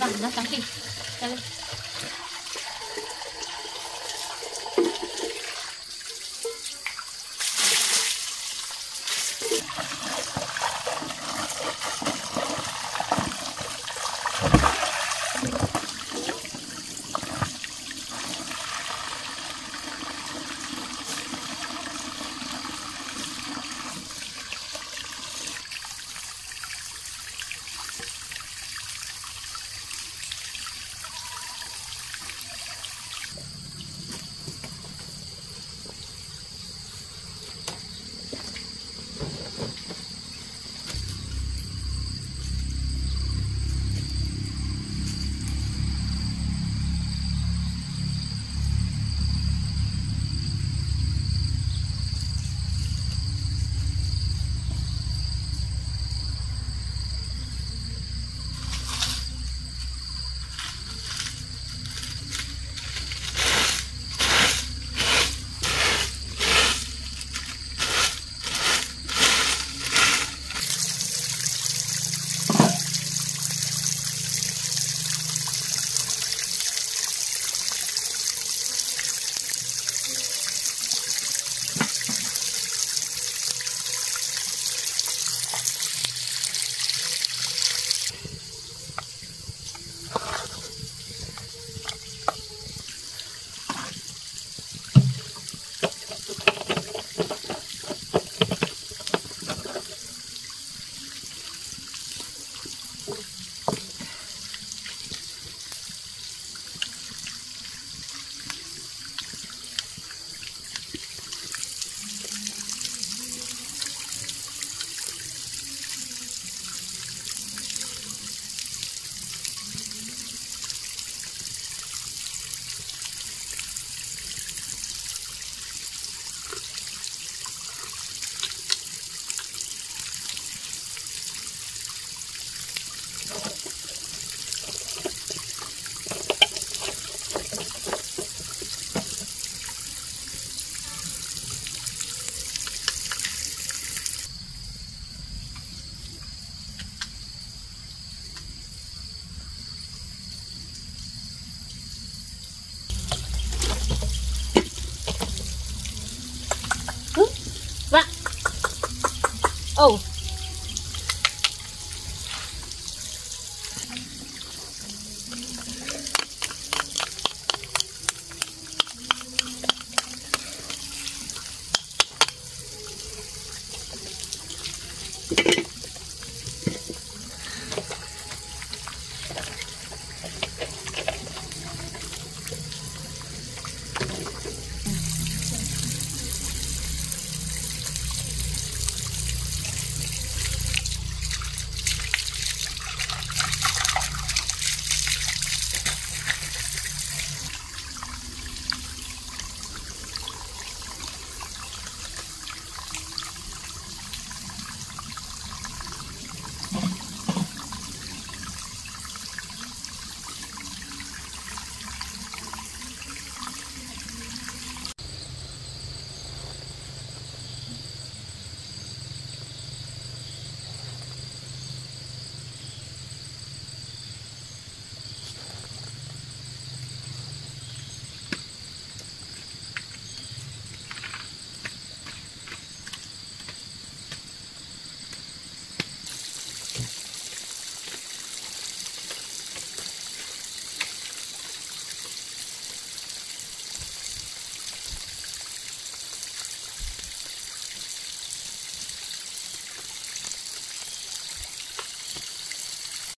Vâng, nó sáng kịch. Cho lên. Oh.